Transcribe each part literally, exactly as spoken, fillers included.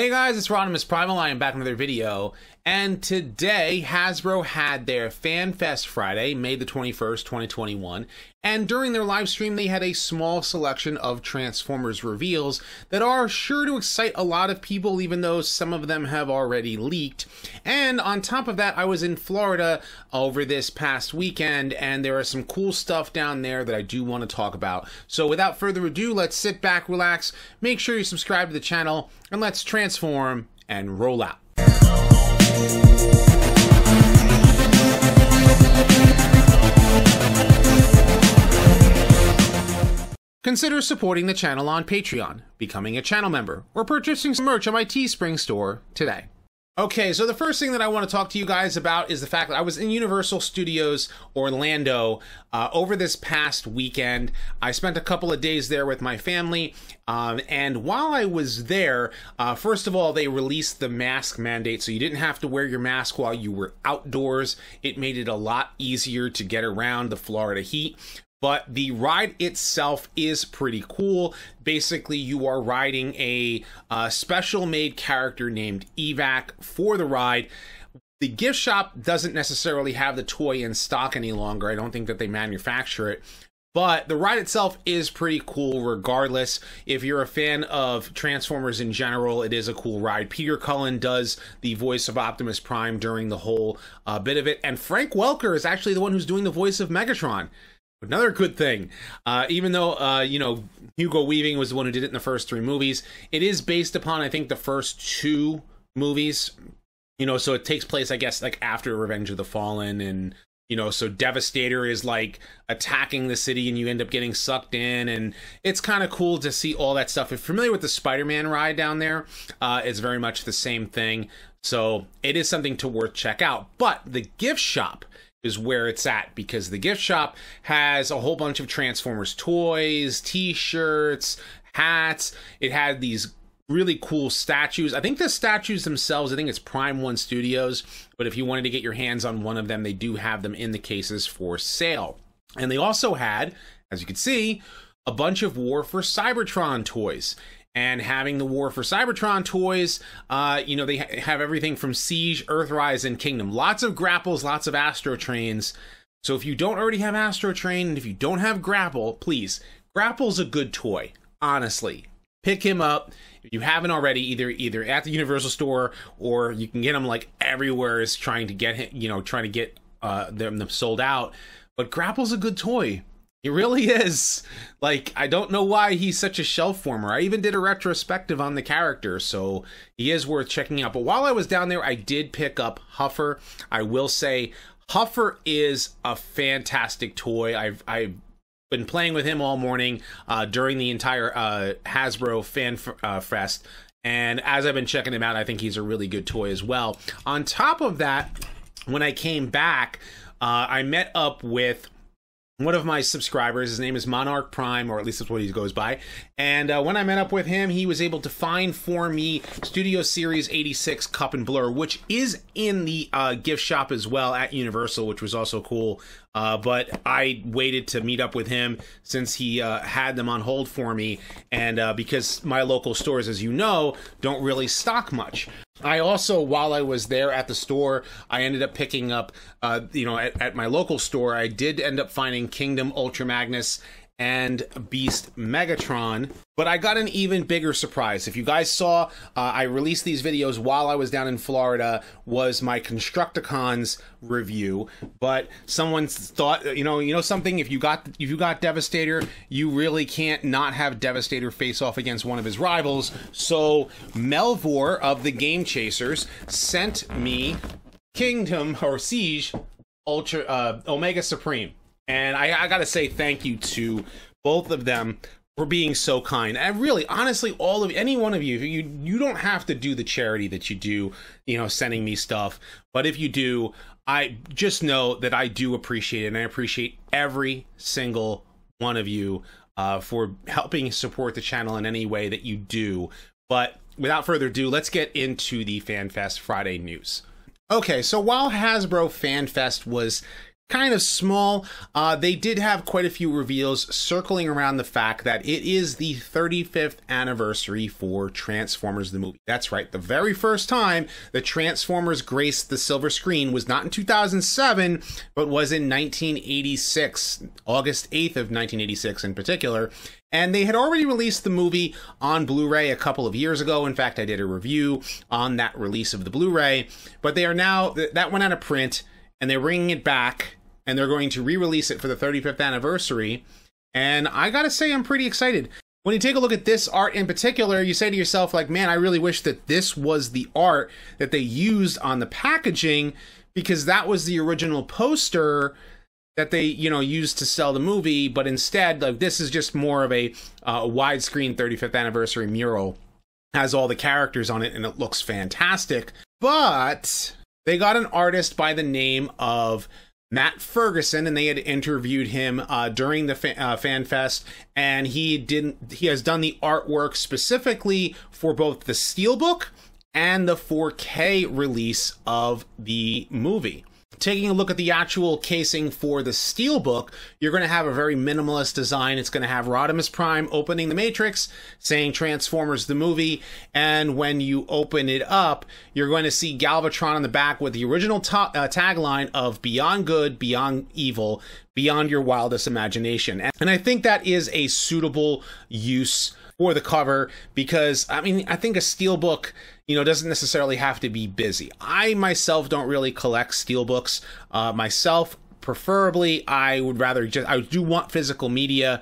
Hey guys, it's Rodimus Primal. I am back with another video, and today Hasbro had their Fan Fest Friday, May the twenty-first, twenty twenty-one, and during their live stream they had a small selection of Transformers reveals that are sure to excite a lot of people, even though some of them have already leaked. And on top of that, I was in Florida over this past weekend, and there are some cool stuff down there that I do want to talk about. So without further ado, let's sit back, relax, make sure you subscribe to the channel, and let's transform Transform and roll out. Consider supporting the channel on Patreon, becoming a channel member, or purchasing some merch on my Teespring store today. Okay, so the first thing that I want to talk to you guys about is the fact that I was in Universal Studios Orlando uh, over this past weekend. I spent a couple of days there with my family, um, and while I was there, uh, first of all, they released the mask mandate, so you didn't have to wear your mask while you were outdoors. It made it a lot easier to get around the Florida heat. But the ride itself is pretty cool. Basically, you are riding a uh, special made character named Evac for the ride. The gift shop doesn't necessarily have the toy in stock any longer. I don't think that they manufacture it. But the ride itself is pretty cool regardless. If you're a fan of Transformers in general, it is a cool ride. Peter Cullen does the voice of Optimus Prime during the whole uh, bit of it. And Frank Welker is actually the one who's doing the voice of Megatron. Another good thing, uh, even though, uh, you know, Hugo Weaving was the one who did it in the first three movies, it is based upon, I think, the first two movies, you know, so it takes place, I guess, like after Revenge of the Fallen. And, you know, so Devastator is like attacking the city and you end up getting sucked in. And it's kind of cool to see all that stuff. If you're familiar with the Spider-Man ride down there, uh, it's very much the same thing. So it is something to worth check out. But the gift shop is where it's at, because the gift shop has a whole bunch of Transformers toys, t-shirts, hats. It had these really cool statues. I think the statues themselves, I think it's Prime One Studios, but if you wanted to get your hands on one of them, they do have them in the cases for sale. And they also had, as you can see, a bunch of War for Cybertron toys. And having the War for Cybertron toys, uh, you know, they ha have everything from Siege, Earthrise, and Kingdom. Lots of Grapples, lots of Astro Trains. So if you don't already have Astro Train, and if you don't have Grapple, please, Grapple's a good toy, honestly. Pick him up if you haven't already, either either at the Universal Store, or you can get him like everywhere is trying to get him, you know, trying to get uh, them, them sold out. But Grapple's a good toy. He really is. Like, I don't know why he's such a shelf warmer. I even did a retrospective on the character, so he is worth checking out. But while I was down there, I did pick up Huffer. I will say, Huffer is a fantastic toy. I've, I've been playing with him all morning uh, during the entire uh, Hasbro Fan uh, Fest, and as I've been checking him out, I think he's a really good toy as well. On top of that, when I came back, uh, I met up with one of my subscribers. His name is Monarch Prime, or at least that's what he goes by. And uh, when I met up with him, he was able to find for me Studio Series eighty-six, Cup, and Blur, which is in the uh, gift shop as well at Universal, which was also cool. Uh, but I waited to meet up with him since he uh, had them on hold for me. And uh, because my local stores, as you know, don't really stock much. I also, while I was there at the store, I ended up picking up, uh, you know, at, at my local store, I did end up finding Kingdom, Ultra Magnus, and Beast Megatron. But I got an even bigger surprise. If you guys saw, uh, I released these videos while I was down in Florida, was my Constructicons review. But someone thought, you know, you know something, if you got if you got Devastator, you really can't not have Devastator face off against one of his rivals. So Melvor of the Game Chasers sent me Kingdom, or Siege, Ultra uh, Omega Supreme. And I, I gotta say thank you to both of them for being so kind. And really, honestly, all of any one of you, you you don't have to do the charity that you do, you know, sending me stuff. But if you do, I just know that I do appreciate it, and I appreciate every single one of you uh, for helping support the channel in any way that you do. But without further ado, let's get into the Fan Fest Friday news. Okay, so while Hasbro Fan Fest was kind of small. Uh, they did have quite a few reveals circling around the fact that it is the thirty-fifth anniversary for Transformers the movie. That's right. The very first time the Transformers graced the silver screen was not in two thousand seven, but was in nineteen eighty-six, August eighth of nineteen eighty-six in particular. And they had already released the movie on Blu-ray a couple of years ago. In fact, I did a review on that release of the Blu-ray, but they are now, that went out of print and they're bringing it back and they're going to re-release it for the thirty-fifth anniversary. And I gotta say, I'm pretty excited. When you take a look at this art in particular, you say to yourself, like, man, I really wish that this was the art that they used on the packaging, because that was the original poster that they, you know, used to sell the movie. But instead, like, this is just more of a uh, widescreen thirty-fifth anniversary mural. Has all the characters on it and it looks fantastic. But they got an artist by the name of Matt Ferguson, and they had interviewed him uh, during the fa uh, Fan Fest, and he didn't. He has done the artwork specifically for both the Steelbook and the four K release of the movie. Taking a look at the actual casing for the Steelbook, you're going to have a very minimalist design. It's going to have Rodimus Prime opening the Matrix, saying Transformers the movie, and when you open it up, you're going to see Galvatron on the back with the original ta uh, tagline of Beyond Good, Beyond Evil, Beyond Your Wildest Imagination. And I think that is a suitable use for the cover, because, I mean, I think a Steelbook, you know, doesn't necessarily have to be busy. I myself don't really collect Steelbooks uh, myself. Preferably, I would rather just, I do want physical media,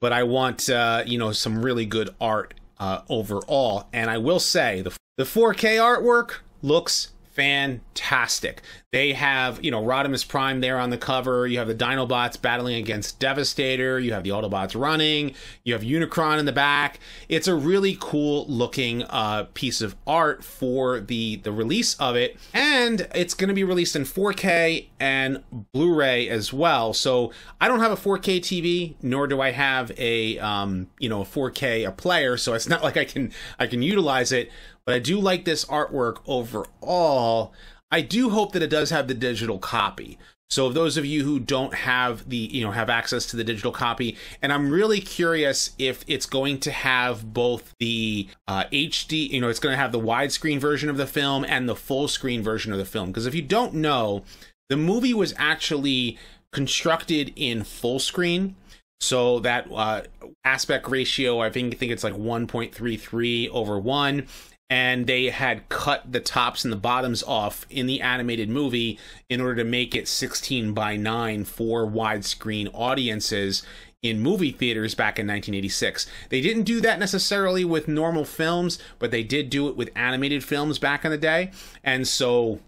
but I want, uh, you know, some really good art uh, overall. And I will say, the, the four K artwork looks fantastic. They have, you know, Rodimus Prime there on the cover. You have the Dinobots battling against Devastator. You have the Autobots running. You have Unicron in the back. It's a really cool looking uh, piece of art for the, the release of it. And it's going to be released in four K and Blu-ray as well. So I don't have a four K T V, nor do I have a, um, you know, a four K a player. So it's not like I can, I can utilize it. But I do like this artwork overall. I do hope that it does have the digital copy. So those of you who don't have the, you know, have access to the digital copy, and I'm really curious if it's going to have both the uh, H D, you know, it's going to have the widescreen version of the film and the full screen version of the film. Because if you don't know, the movie was actually constructed in full screen. So that uh, aspect ratio, I think, I think it's like one point three three over one. And they had cut the tops and the bottoms off in the animated movie in order to make it sixteen by nine for widescreen audiences in movie theaters back in nineteen eighty-six. They didn't do that necessarily with normal films, but they did do it with animated films back in the day. And so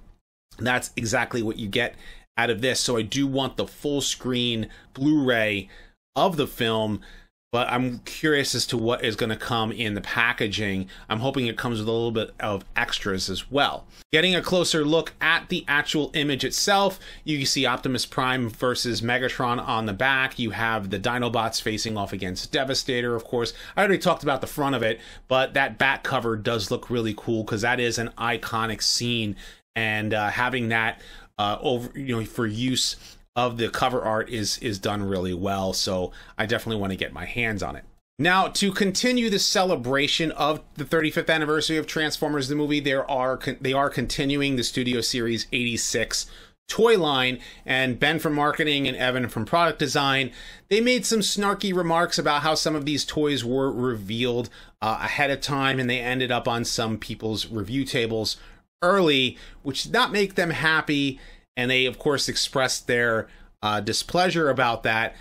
that's exactly what you get out of this. So I do want the full screen Blu-ray of the film, but I'm curious as to what is going to come in the packaging. I'm hoping it comes with a little bit of extras as well. Getting a closer look at the actual image itself, you can see Optimus Prime versus Megatron on the back. You have the Dinobots facing off against Devastator, of course. I already talked about the front of it, but that back cover does look really cool because that is an iconic scene. And uh, having that uh, over, you know, for use of the cover art is is done really well, so I definitely want to get my hands on it. Now, to continue the celebration of the thirty-fifth anniversary of Transformers the movie, there are they are continuing the Studio Series eighty-six toy line, and Ben from marketing and Evan from product design, they made some snarky remarks about how some of these toys were revealed uh, ahead of time and they ended up on some people's review tables early, which did not make them happy. And they, of course, expressed their uh, displeasure about that.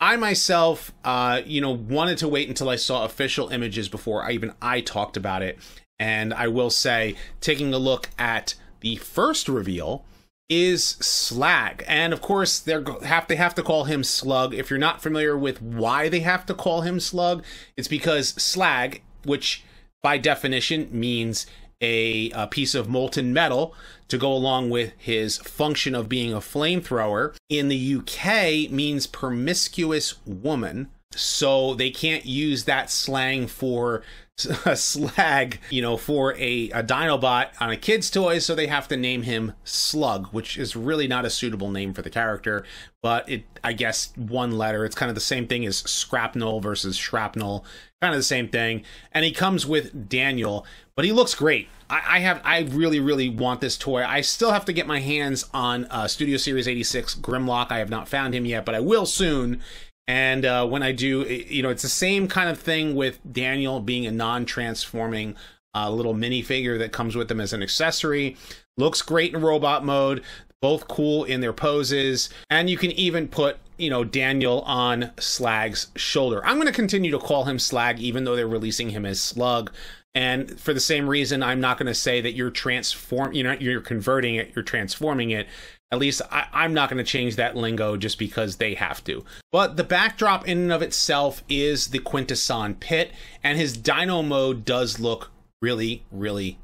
I myself, uh, you know, wanted to wait until I saw official images before I even I talked about it. And I will say, taking a look at the first reveal is Slag. And of course, they're have they have to call him Slug. If you're not familiar with why they have to call him Slug, it's because Slag, which by definition means A, a piece of molten metal, to go along with his function of being a flamethrower, in the U K means promiscuous woman. So they can't use that slang for Slag, you know, for a, a Dinobot on a kid's toy, so they have to name him Slug, which is really not a suitable name for the character, but it, I guess, one letter. It's kind of the same thing as Scrapnel versus Shrapnel, kind of the same thing. And he comes with Daniel, but he looks great. I, I have, I really, really want this toy. I still have to get my hands on uh, Studio Series eighty-six Grimlock. I have not found him yet, but I will soon. And uh, when I do, you know, it's the same kind of thing with Daniel being a non-transforming uh, little minifigure that comes with them as an accessory. Looks great in robot mode, both cool in their poses. And you can even put, you know, Daniel on Slag's shoulder. I'm going to continue to call him Slag, even though they're releasing him as Slug. And for the same reason, I'm not going to say that you're transform, you know, you're converting it, you're transforming it. At least I, I'm not going to change that lingo just because they have to. But the backdrop in and of itself is the Quintesson Pit, and his Dino mode does look really, really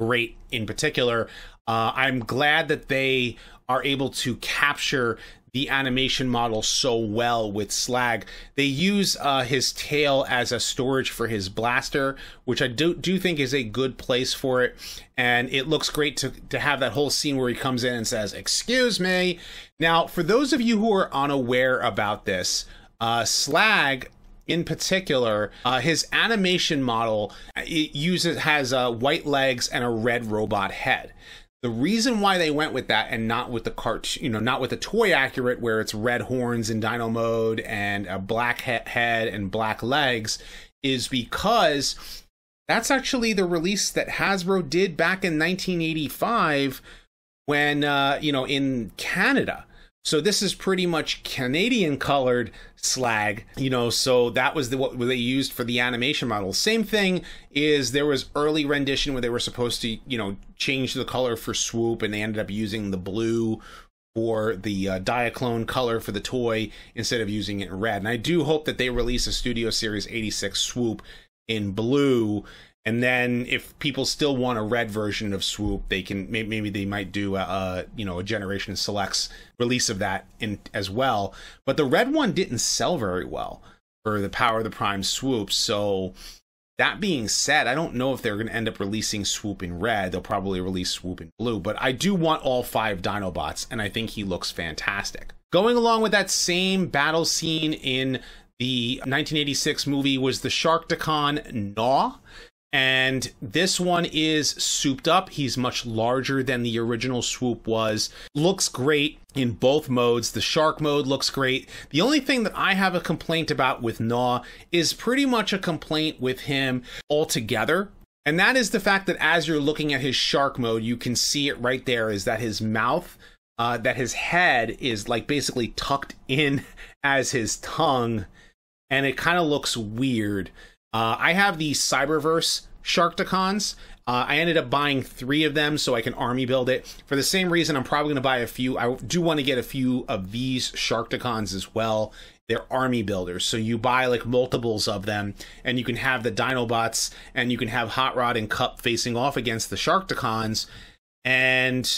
great in particular. Uh, I'm glad that they are able to capture the animation model so well with Slag. They use uh, his tail as a storage for his blaster, which I do, do think is a good place for it. And it looks great to, to have that whole scene where he comes in and says, "Excuse me." Now, for those of you who are unaware about this, uh, Slag in particular, uh, his animation model, it uses, has uh, white legs and a red robot head. The reason why they went with that and not with the cart, you know, not with the toy accurate where it's red horns in dino mode and a black he- head and black legs is because that's actually the release that Hasbro did back in nineteen eighty-five when, uh, you know, in Canada. So this is pretty much Canadian colored Slag, you know, so that was the, what they used for the animation model. Same thing is there was early rendition where they were supposed to, you know, change the color for Swoop, and they ended up using the blue or the uh, Diaclone color for the toy instead of using it in red. And I do hope that they release a Studio Series eighty-six Swoop in blue. And then if people still want a red version of Swoop, they can, maybe, maybe they might do a, a, you know, a Generation Selects release of that in as well. But the red one didn't sell very well for the Power of the Prime Swoop. So that being said, I don't know if they're going to end up releasing Swoop in red. They'll probably release Swoop in blue, but I do want all five Dinobots, and I think he looks fantastic. Going along with that same battle scene in the nineteen eighty-six movie was the Sharkticon Gnaw. And this one is souped up. He's much larger than the original Swoop was. Looks great in both modes. The shark mode looks great. The only thing that I have a complaint about with Gnaw is pretty much a complaint with him altogether. And that is the fact that as you're looking at his shark mode, you can see it right there is that his mouth, uh, that his head is like basically tucked in as his tongue. And it kind of looks weird. Uh, I have the Cyberverse Sharkticons. Uh, I ended up buying three of them so I can army build it. For the same reason, I'm probably going to buy a few. I do want to get a few of these Sharkticons as well. They're army builders. So you buy like multiples of them, and you can have the Dinobots, and you can have Hot Rod and Cup facing off against the Sharkticons. And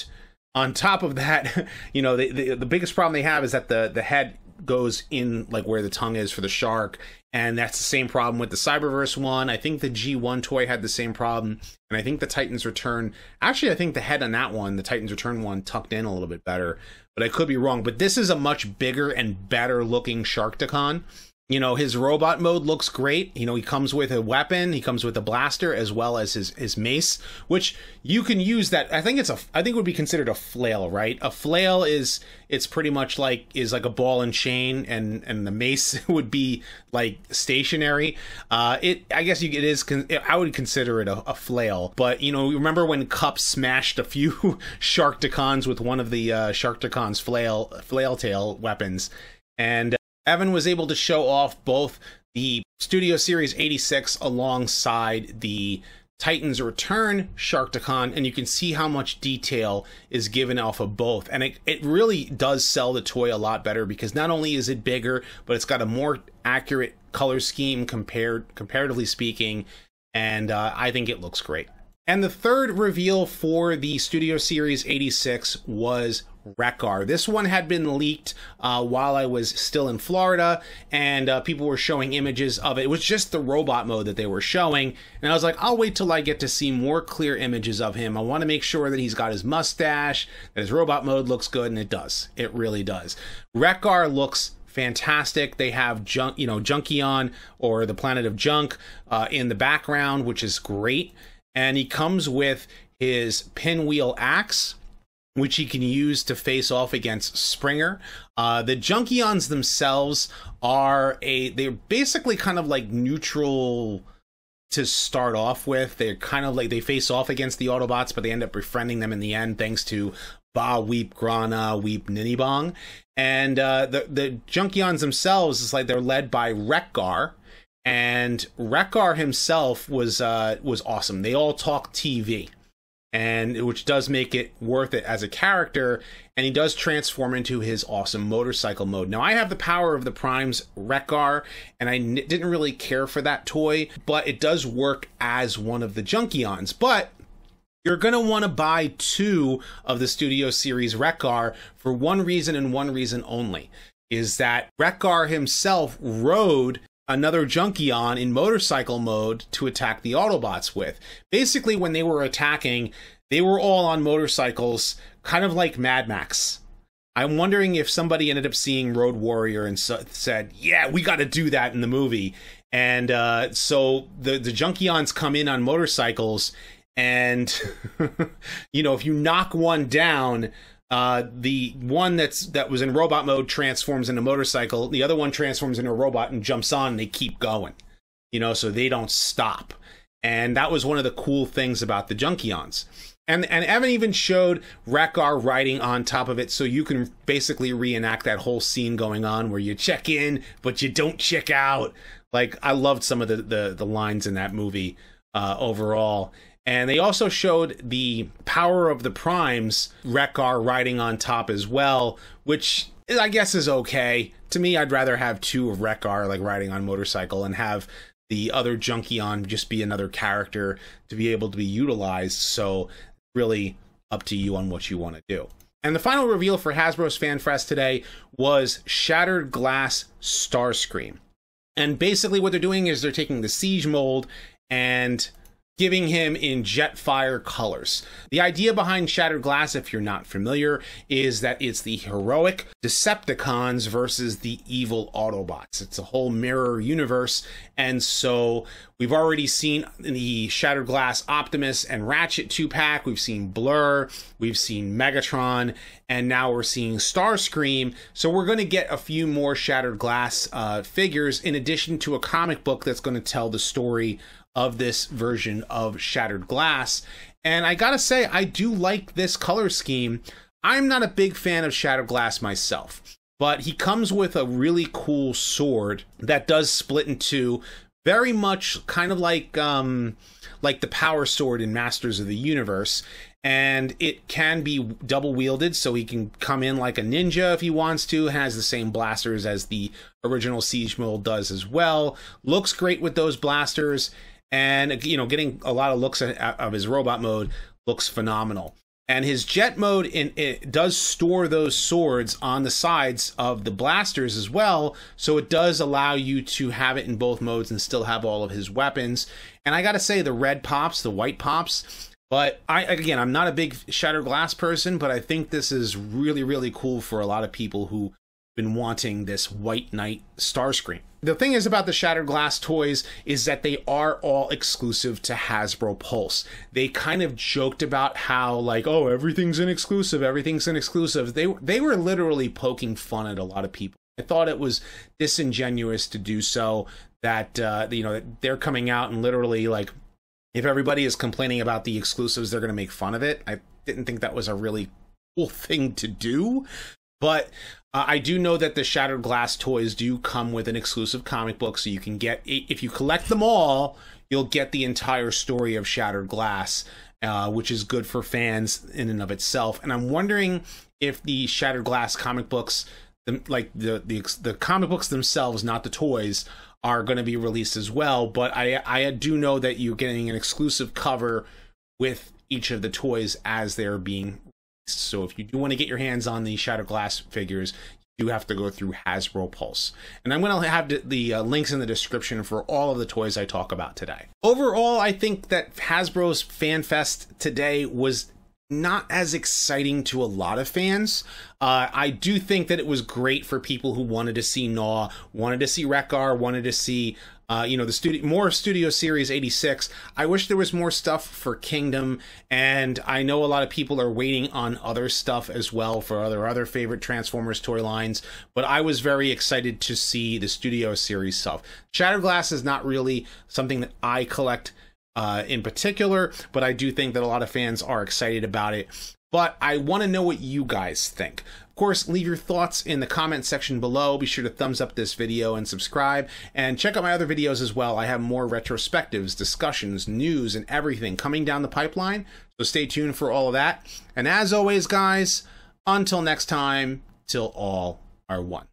on top of that, you know, the, the, the biggest problem they have is that the, the head goes in like where the tongue is for the shark, and that's the same problem with the Cyberverse one. I think the G one toy had the same problem, and I think the Titans Return, actually I think the head on that one, the Titans Return one, tucked in a little bit better, but I could be wrong. But this is a much bigger and better looking Sharkticon. You know, his robot mode looks great. You know, he comes with a weapon, he comes with a blaster, as well as his, his mace, which you can use that. I think it's a, I think it would be considered a flail, right? A flail is, it's pretty much like, is like a ball and chain, and, and the mace would be like stationary. Uh, it, I guess you, it is, I would consider it a, a flail, but you know, remember when Cup smashed a few Sharkticons with one of the uh, Sharkticons flail, flail tail weapons. And Evan was able to show off both the Studio Series eighty-six alongside the Titans Return Sharkticon, and you can see how much detail is given off of both. And it, it really does sell the toy a lot better, because not only is it bigger, but it's got a more accurate color scheme compared, comparatively speaking, and uh, I think it looks great. And the third reveal for the Studio Series eighty-six was Wreck-Gar. This one had been leaked uh, while I was still in Florida, and uh, people were showing images of it. It was just the robot mode that they were showing, and I was like, I'll wait till I get to see more clear images of him. I want to make sure that he's got his mustache, that his robot mode looks good, and it does. It really does. Wreck-Gar looks fantastic. They have junk, you know, Junkion, or the Planet of Junk, uh, in the background, which is great. And he comes with his pinwheel axe, which he can use to face off against Springer. Uh, the Junkions themselves are a, they're basically kind of like neutral to start off with. They're kind of like, they face off against the Autobots, but they end up befriending them in the end, thanks to Ba Weep Grana Weep Ninibong. And uh, the, the Junkions themselves, is like they're led by Wreck-Gar. And Wreck-Gar himself was, uh, was awesome. They all talk T V, and which does make it worth it as a character, and he does transform into his awesome motorcycle mode. Now, I have the Power of the Prime's Wreck-Gar, and I n didn't really care for that toy, but it does work as one of the Junkions. But you're going to want to buy two of the Studio Series Wreck-Gar for one reason and one reason only, is that Wreck-Gar himself rode another Junkion in motorcycle mode to attack the Autobots with. Basically, when they were attacking, they were all on motorcycles, kind of like Mad Max. I'm wondering if somebody ended up seeing Road Warrior and so said, yeah, we got to do that in the movie. And uh, so the, the Junkions come in on motorcycles, and, you know, if you knock one down, Uh, the one that's that was in robot mode transforms into motorcycle. The other one transforms into a robot and jumps on, and they keep going, you know, so they don't stop. And that was one of the cool things about the Junkions. And and Evan even showed Wreck-Gar riding on top of it, so you can basically reenact that whole scene going on where you check in, but you don't check out. Like, I loved some of the, the, the lines in that movie uh, overall. And they also showed the Power of the Prime's Wreck-Gar riding on top as well, which I guess is okay. To me, I'd rather have two of Wreck-Gar like riding on motorcycle and have the other Junkion just be another character to be able to be utilized. So really up to you on what you want to do. And the final reveal for Hasbro's Fan Fest today was Shattered Glass Starscream. And basically what they're doing is they're taking the Siege mold and giving him in Jetfire colors. The idea behind Shattered Glass, if you're not familiar, is that it's the heroic Decepticons versus the evil Autobots. It's a whole mirror universe, and so we've already seen the Shattered Glass Optimus and Ratchet two-pack, we've seen Blur, we've seen Megatron, and now we're seeing Starscream, so we're going to get a few more Shattered Glass uh, figures in addition to a comic book that's going to tell the story of this version of Shattered Glass. And I gotta say, I do like this color scheme. I'm not a big fan of Shattered Glass myself, but he comes with a really cool sword that does split in two, very much kind of like um, like the Power Sword in Masters of the Universe. And it can be double wielded, so he can come in like a ninja if he wants to. Has the same blasters as the original Siege mold does as well. Looks great with those blasters. And, you know, getting a lot of looks of his robot mode looks phenomenal. And his jet mode, in, it does store those swords on the sides of the blasters as well. So it does allow you to have it in both modes and still have all of his weapons. And I got to say, the red pops, the white pops. But, I again, I'm not a big Shattered Glass person, but I think this is really, really cool for a lot of people who been wanting this White Knight Starscream. The thing is about the Shattered Glass toys is that they are all exclusive to Hasbro Pulse. They kind of joked about how, like, oh, everything's an exclusive, everything's an exclusive. They, they were literally poking fun at a lot of people. I thought it was disingenuous to do so, that, uh, you know, that they're coming out and literally, like, if everybody is complaining about the exclusives, they're going to make fun of it. I didn't think that was a really cool thing to do. But uh, I do know that the Shattered Glass toys do come with an exclusive comic book, so you can get, if you collect them all, you'll get the entire story of Shattered Glass, uh, which is good for fans in and of itself. And I'm wondering if the Shattered Glass comic books, the, like the, the the comic books themselves, not the toys, are going to be released as well. But I I do know that you're getting an exclusive cover with each of the toys as they're being So if you do want to get your hands on the Shattered Glass figures, you have to go through Hasbro Pulse. And I'm going to have the, the uh, links in the description for all of the toys I talk about today. Overall, I think that Hasbro's Fan Fest today was not as exciting to a lot of fans. Uh, I do think that it was great for people who wanted to see Gnaw, wanted to see Wreck-Gar, wanted to see uh, you know, the studio more Studio Series eighty-six. I wish there was more stuff for Kingdom, and I know a lot of people are waiting on other stuff as well for other other favorite Transformers toy lines. But I was very excited to see the Studio Series stuff. Shattered Glass is not really something that I collect Uh, in particular, but I do think that a lot of fans are excited about it. But I want to know what you guys think. Of course, leave your thoughts in the comment section below. Be sure to thumbs up this video and subscribe, and check out my other videos as well. I have more retrospectives, discussions, news, and everything coming down the pipeline, so stay tuned for all of that. And as always, guys, until next time, till all are one.